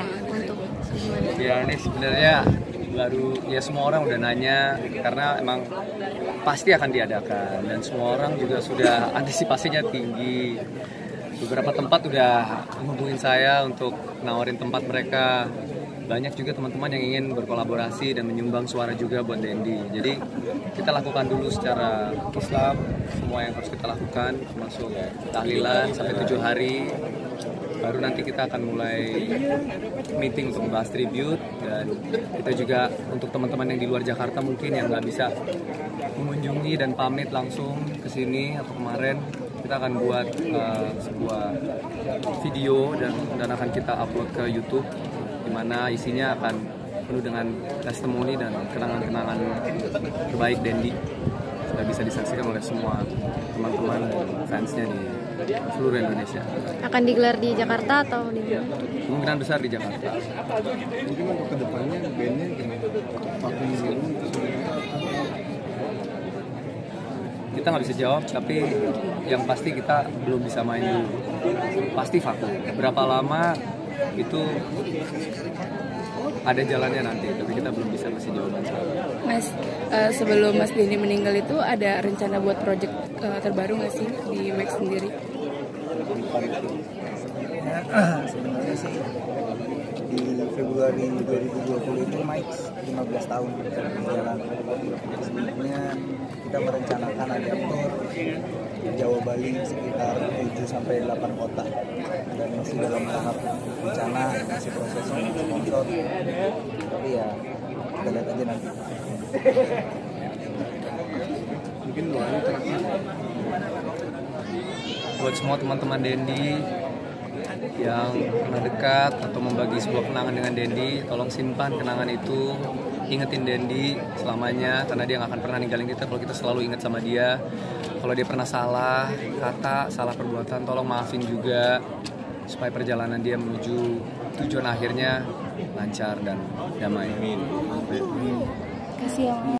gitu ya untuk ya ini sebenarnya baru ya semua orang udah nanya karena emang pasti akan diadakan dan semua orang juga sudah antisipasinya tinggi. Beberapa tempat udah menghubungin saya untuk nawarin tempat mereka. Banyak juga teman-teman yang ingin berkolaborasi dan menyumbang suara juga buat Dendy. Jadi kita lakukan dulu secara Islam semua yang harus kita lakukan, termasuk tahlilan sampai 7 hari. Baru nanti kita akan mulai meeting untuk membahas tribute, dan kita juga untuk teman-teman yang di luar Jakarta mungkin yang nggak bisa mengunjungi dan pamit langsung ke sini atau kemarin, kita akan buat sebuah video dan akan kita upload ke YouTube, di mana isinya akan penuh dengan testimoni dan kenangan-kenangan terbaik Dendy. Sudah bisa disaksikan oleh semua teman-teman fansnya di seluruh Indonesia. Akan digelar di Jakarta atau di mana? Kemungkinan besar di Jakarta. Mungkin untuk kedepannya bandnya kita nggak bisa jawab, tapi yang pasti kita belum bisa main dulu. Pasti vakum. Berapa lama itu ada jalannya nanti, tapi kita belum bisa kasih jawaban sekarang. Mas, sebelum Mas Dendy meninggal itu ada rencana buat proyek terbaru nggak sih di Max sendiri? Sebenarnya sih di Februari 2020 itu Max 15 tahun berjalan. Sebenarnya kita merencanakan ada tour Jawa Bali sekitar 7-8 kota. Dan masih dalam tahap rencana, masih proses sponsor, tapi ya kita lihat aja nanti. Mungkin doanya terakhir buat semua teman-teman Dendy yang pernah dekat atau membagi sebuah kenangan dengan Dendy, tolong simpan kenangan itu, ingetin Dendy selamanya karena dia nggak akan pernah ninggalin kita kalau kita selalu ingat sama dia. Kalau dia pernah salah kata, salah perbuatan, tolong maafin juga supaya perjalanan dia menuju tujuan akhirnya lancar dan damai. Amin. Kasih ya.